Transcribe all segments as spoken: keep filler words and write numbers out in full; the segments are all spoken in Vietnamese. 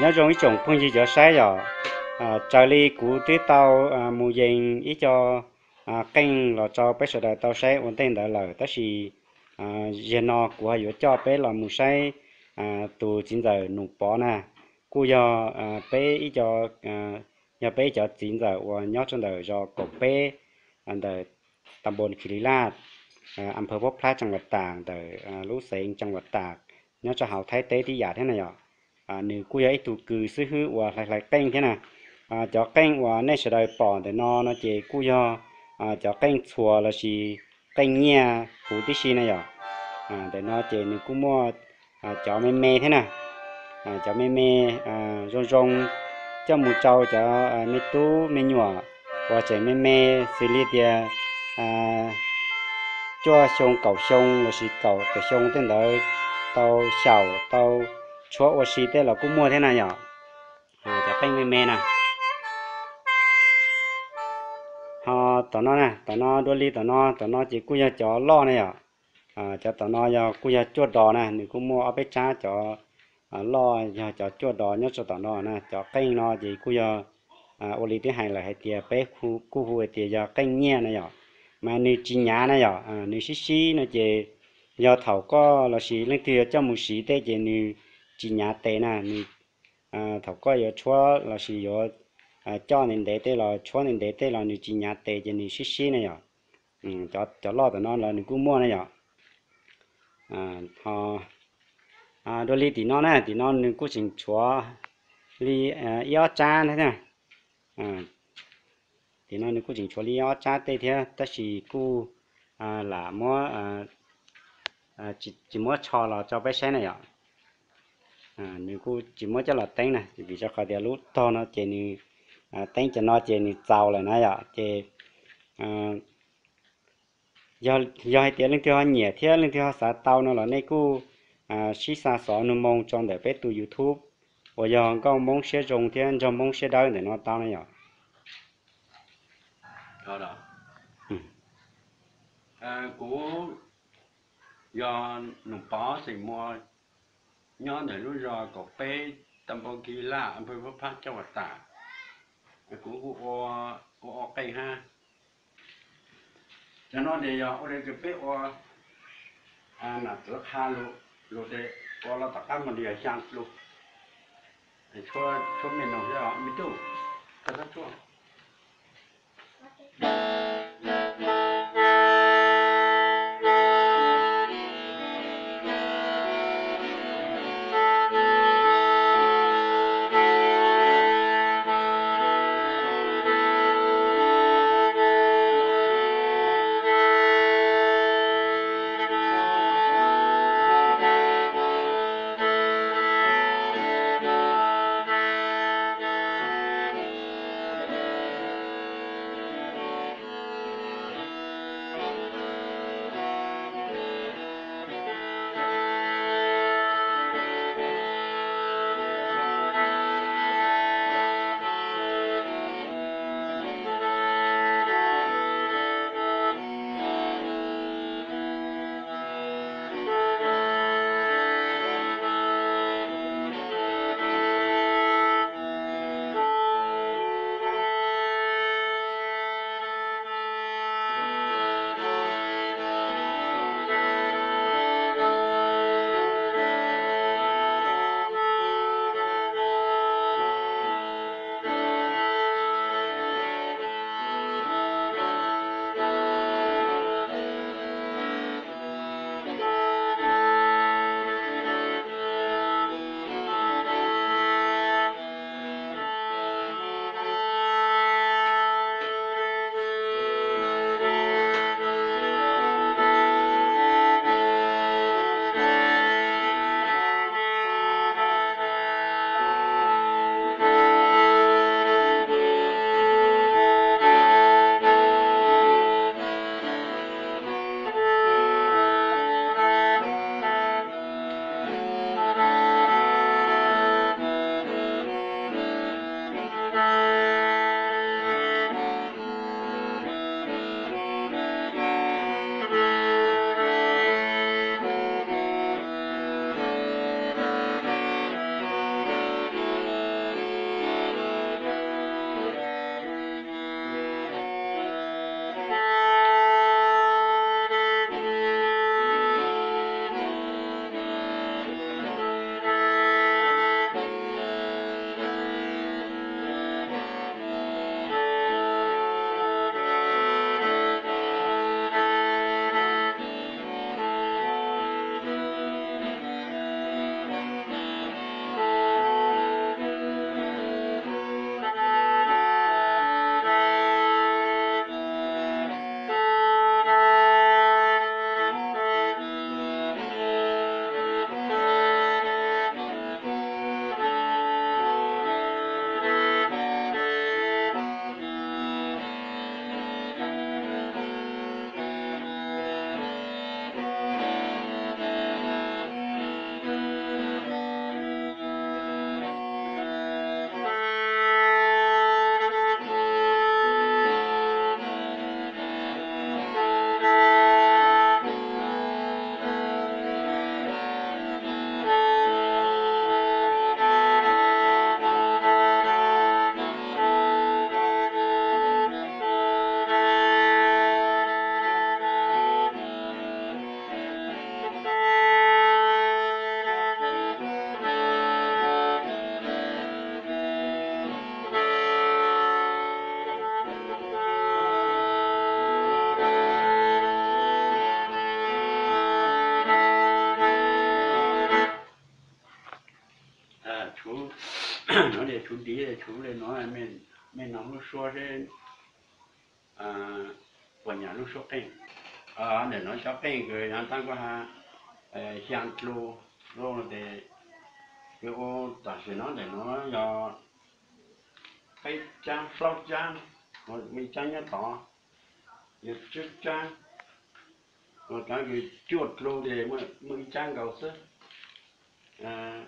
nhớ trong cái trồng phong gì giờ sáng giờ trời ly của tuyết tàu mùa dành ít cho kênh là cho bé sờ đời tàu sáng ổn tên đời lời tất gì dền nọ của hai cho bé là mùa sáng từ chín giờ nụ bỏ nè cô giờ bé ít cho nhà bé cho chín giờ và nhớ trong đời do cổ bé anh đời tầm bồn kỳ lạ anh phải vấp phá trong vật tàng đời lũ sến trong vật tàng nhớ cho hậu thái tế thì giả thế này rồi à nếu cô ấy tụ cử xứ hữu và lại lại canh thế này à cho canh và nên sẽ đòi bỏ để nó nó chế cô do à cho canh chùa là gì canh nhà của tí xí này rồi à để nó chế nếu cô mua à cho mê mê thế này à cho mê mê à rong rong cho mù trâu cho mê tú mê nhỏ và chế mê mê xử lý thì à cho sông cầu sông là gì cầu từ sông đến đó tàu sầu tàu chỗ ô xí thế là cũng mua thế này nhở à cho canh mê mê nè họ tao nó nè tao nó đôi ly tao nó tao nó chỉ cua cho chó lo này nhở à cho tao nó cho cua cho chuột đỏ nè nếu cũng mua ở bên trái cho lo cho cho chuột đỏ nhất cho tao nó nè cho canh nó chỉ cua cho ô ly thứ hai là hai tia bé cua cua hồi tia cho canh nhẹ này nhở mà nếu chỉ nhá này nhở à nếu xí xí nó chỉ do thầu có là xí lên tia cho một xí thế chỉ nếu chỉ nhà tệ nè, à thầu coi giờ chúa là sử dụng cho nên để tê là chúa nên để tê là người chỉ nhà tệ cho người xí xí này rồi, cho cho lo tụi nó là người cũng mua này rồi, à họ à đôi ly thì nó nè thì nó người cũng chỉnh chúa ly yao cha thế nè, à thì nó người cũng chỉnh chúa ly yao cha tê thế, tất chỉ cô à là mua à chỉ chỉ mua cho là cho bé xe này rồi. À nếu cô chỉ mới cho là tanh này thì vì cho cả địa lút to nó chè như tanh cho nó chè như giàu lại nãy giờ chè do do hai tiếng lên theo nhẹ theo lên theo xã tàu nó là nay cô xí xa xỏ nó mong trong để biết từ YouTube và giờ con mong sẽ dùng theo trong mong sẽ đau để nó tao nãy giờ đó đó à cô do nụ bó thì mua nhớ để lúc rồi có bé tầm bao kỳ lạ anh phải vấp phát cho vật tả cũng có có cây ha cho nó để giờ ở đây cái bé o à là rất ha luôn rồi đây o là tất cả mọi điều sang luôn để cho cho mình làm cho họ mới đủ cái đó thôi chú tí chú lên nói là mình mình nói lúc xưa thế à vào nhà lúc shopping à để nói shopping rồi anh tăng qua hàng lô lô để cái ô tài xế nó để nó do cái trang flow trang một mình trang nhá tỏ một chút trang một cái người chuột lô để mới mới trang gạo xứ à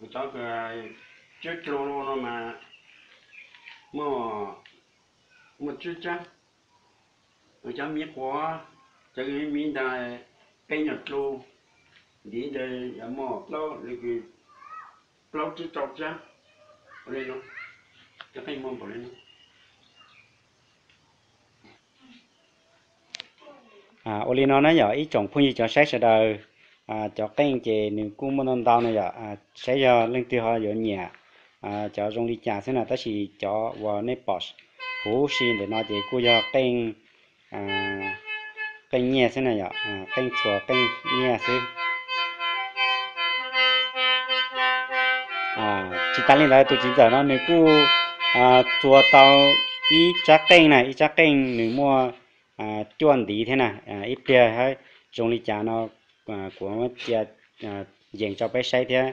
một cháu cái chuột lô lô nó mà mua một chút trang một cháu miếng quá cho cái miếng đài cây nhật lô đi đây mua lâu rồi cái lâu chút chọc ra đây nó cho cái mông vào đây nó à ô nó nói giờ ý chồng phu gì cho xét sẽ đời à cho các anh chị nếu cũng muốn tao này giờ à sẽ giờ lên tiêu hoa giờ nhà à cho dùng đi trà thế nào ta chỉ cho vào Naples hú xin để nói chị cô giờ kênh à kênh nhà thế này giờ à kênh chùa kênh nhà thế à chị ta lên đây tôi chỉ giờ nó nếu cô à chùa tao ý chắc kênh này ý chắc kênh nếu mua à chuẩn tí thế này à ít kia hay trong ly trà nó à, của chia à, dành cho bé say thế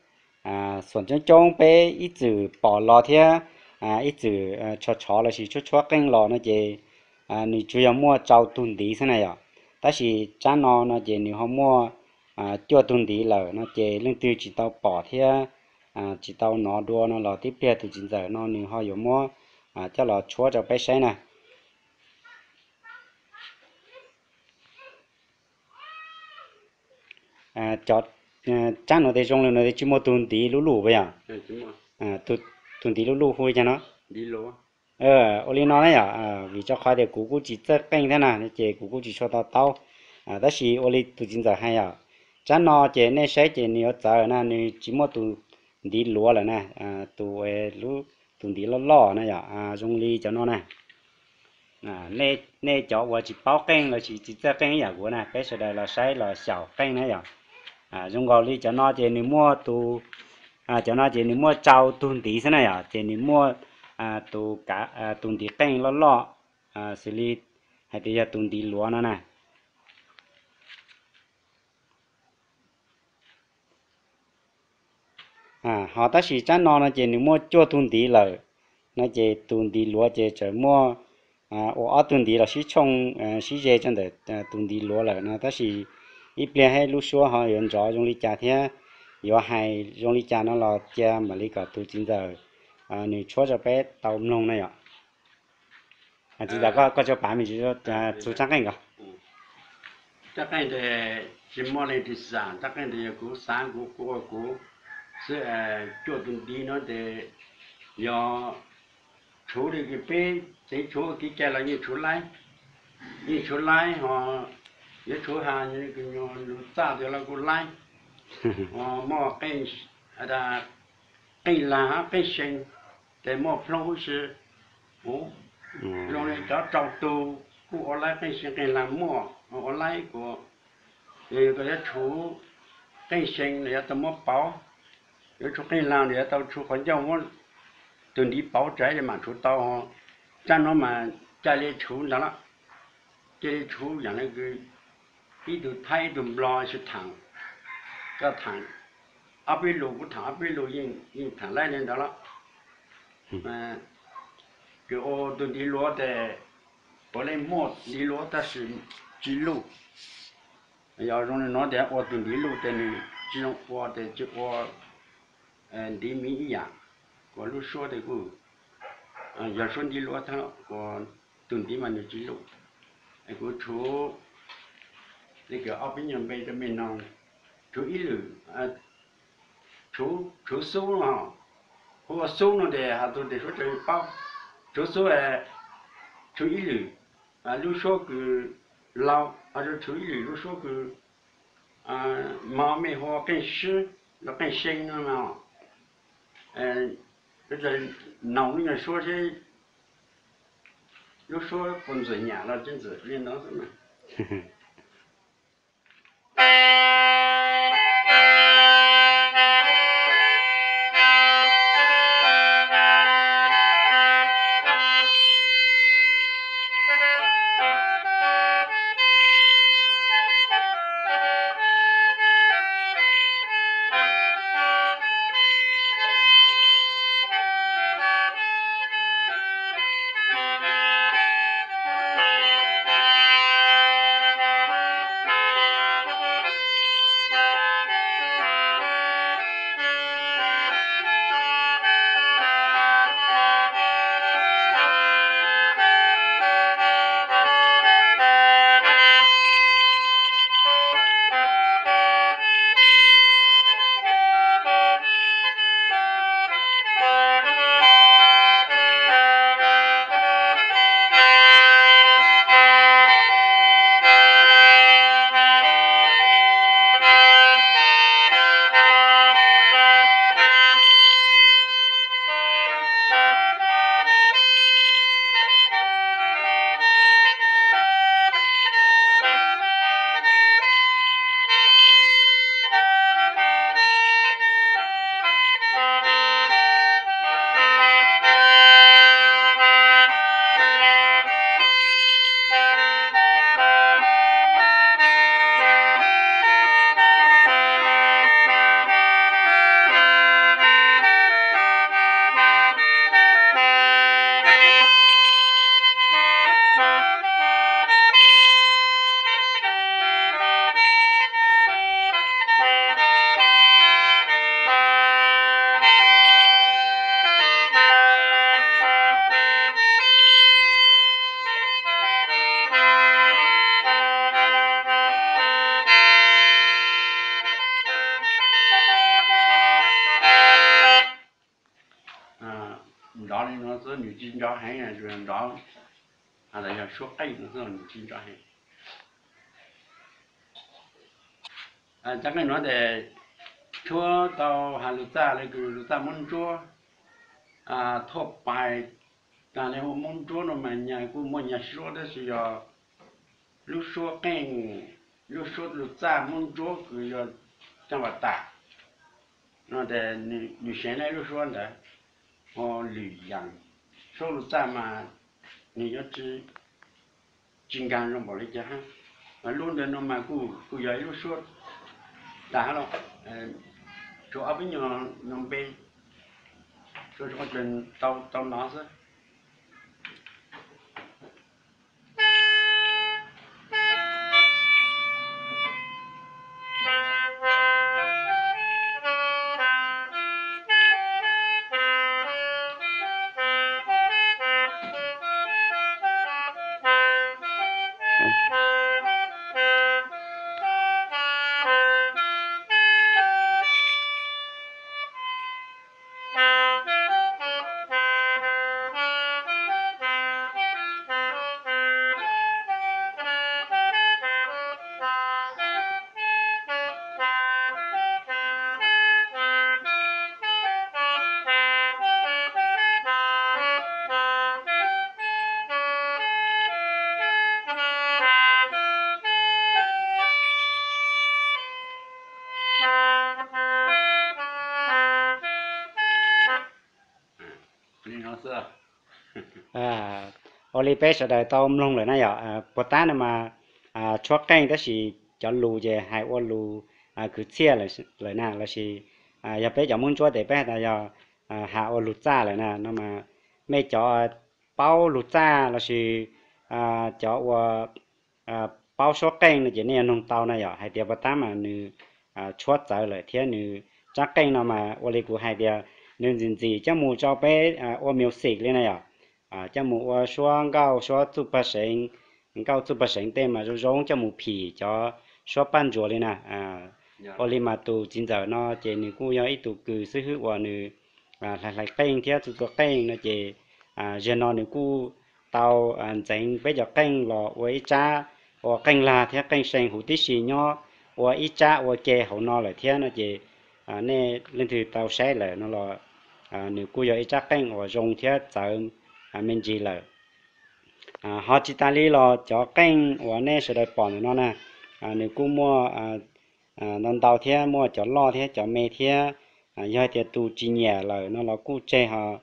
à sẵn cho trông bé ít chữ bỏ lò thế à ít chữ cho chó là chỉ cho chó canh lò nó chơi à nếu chủ yếu mua trâu tùng tí thế này à ta chỉ cha nó nó chơi nếu họ mua à cho tùng tí là nó chơi lương tiêu chỉ tao bỏ thế à chỉ tao nó đua nó lò tiếp theo thì chính giờ nó nếu họ yếu mua à cho lò chúa cho bé say này à chọn chăn nó để trong này nó để chỉ một tuần tí lú lú vậy à à tuần tuần tí lú lú thôi cho nó đi lú ờ ôi nó này à vì cho khai để cú cú chỉ rất canh thế nào để cú cú chỉ cho tao tao à đó chỉ ôi tụi chính giờ hay à chăn nó chỉ nên sẽ chỉ nhiều giờ na nên chỉ một tuần tí lú là na à tụi lú tuần tí lú lò này à trong ly cho nó này à nên nên cho vợ chỉ bao canh là chỉ chỉ rất canh vậy của na cái sự đời là sai là xảo canh này à à dùng gạo đi cho nó chỉ nếu mua tù à cho nó chỉ nếu mua trâu tuần tí thế này à chỉ nếu mua à tù cá à tuần tí canh lót lọ à xử lý hay thì giờ tuần tí lúa nó này à họ ta chỉ cho nó là chỉ nếu mua chua tuần tí là nó chỉ tuần tí lúa chỉ chỉ mua à ở tuần tí là chỉ trong chỉ dễ trong để tuần tí lúa là nó ta chỉ ít bia hay lúc xưa họ hiện rõ trong ly trà thế, do hay trong ly trà nó là trà mà ly cả từ chín giờ, à nếu chúa cho bé tàu nông này ạ, à chỉ là có có cho bán mình chỉ cho chú chắc anh cả, chắc anh thì chỉ mua lên thì giảm, chắc anh thì cứ sáng cứ cứ cứ sẽ cho từng tí nó thì do chú đi cái bé, thấy chú cái trà là như chú lái, như chú lái họ nhớ chú hà như cái nhỏ ta thì là cô lái, mò cây là cây lá cây sen, để mò phong sư, bố, rồi này cháu trồng tu, cô ở lại cây sen cây lá mò, ở lại của, thì tôi nhớ chú cây sen này tao mò bảo, nhớ chú cây lá này tao chú còn giàu muốn, từ đi bảo trái để mà chú tao, cha nó mà cha lấy chú đó là, cha lấy chú là cái đi từ Thái từ Lào xuất thẳng, các thẳng, ở bên lục của thẳng, ở bên lục yên yên thẳng lại lên đó là, à, cái ô từ đi lúa để, bỏ lên một đi lúa ta sử chỉ lục, giờ trong nó để ô từ đi lục để này chỉ ô để chỉ ô, đi mỹ giả, có lúc xưa thì cứ, giờ xuân đi lúa thằng, còn từ đi mà nó chỉ lục, cái chỗ thì cái ở bên nhà bên cho mình nông chú ý lử à chú chú số nó họ số nó để họ tôi để số chơi bao chỗ số là chú ý lử à lúc số cứ lao à rồi chú ý lử lúc số cứ à máu mê hoa cái sữa nó cái sinh nó nào à bây giờ nấu như là số thế lúc số còn rửa nhà là trên rửa riêng đó thôi mà số cây nó hơn chín trăm hai à chắc cái nó để chúa tàu hà lụt ta là cứ lụt ta muốn chúa à thọc bài ta này hôm muốn chúa nó mà nhà cô muốn nhà số đó thì giờ lúc số canh lúc số lụt ta muốn chúa cứ giờ trong vật tạ nó để như thế này lúc số này họ lười dặn số lụt ta mà người ta chỉ chính gan trong bảo lý cha mà luôn đến nó mà cứ cứ dậy lúc suốt đã rồi chỗ ở bên nhà nông bên chỗ có chuyện tàu tàu nó chứ Oli bây giờ đời tao mông rồi nãy giờ, bữa ta này mà cho canh đó thì cho lù về hai ô lù cứ chia rồi rồi nè là thì giờ bây giờ muốn cho để bây giờ hạ ô lù ra rồi nè, nó mà mấy cho bao lù ra là thì cho bao số canh là chỉ nên nông tàu nãy giờ hai điều bữa ta mà nửa cho tới rồi thế nửa cho canh nó mà Oli của hai điều nên gì gì cho mua cho bé ô miêu xịt lên nãy giờ. À cho một số gạo số thứ ba sinh gạo thứ ba sinh tên mà giống cho một pì cho số ban chùa lên à à Oli mà tụ chính giờ nó chỉ những cô giáo ít tụ cứ xứ hữu và nữ à lại lại canh theo tụ cái canh nó chỉ à giờ nó nếu cú tàu tránh bây giờ canh lò với cha và canh là thế canh sành hủ tiết xì nho và ít cha và chè hậu nó lại thế nó chỉ à nên lên từ tàu xe lại nó là à nếu cú giờ ít cha canh và dùng thế tàu mình gì là à họ chỉ ta đi lò cho canh và nên sẽ đợi bỏ nó nè à nếu cú mua à non tàu thế mua cho lo thế cho mẹ thế do thì tụ chỉ nhẹ là nó là cú chè họ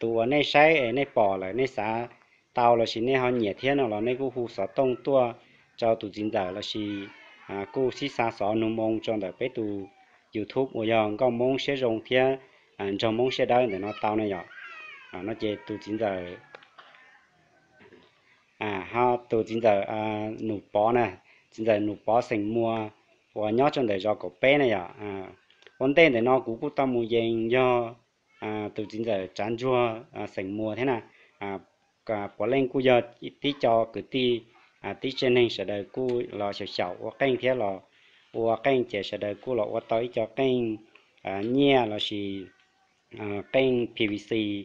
tụ ở nơi say ở nơi bỏ lại nơi xả tàu là chỉ nơi họ nhẹ thế nó là nơi cú hú sọ tông tua cho tụ chính giờ là chỉ cú xí xa sọ nung mông cho đợi bé tụ YouTube bây giờ có mông sẽ dùng thế trong mông sẽ đợi để nó tàu này rồi nó chơi tụ chính giờ à ha tụ chính giờ nụ bỏ này chính giờ nụ bỏ thành mua và nhớ trong đời do cậu bé này à vấn đề để nó cũng tâm mua dành do à từ chính giờ chán chua sành mua thế nào à cả bỏ lên cú giờ tí cho cứ tí à tí trên này sẽ đợi cú lò sầu sầu qua canh thế lò qua canh trẻ sẽ đợi cú lò qua tới cho canh à nhẹ là gì à canh pê vê xê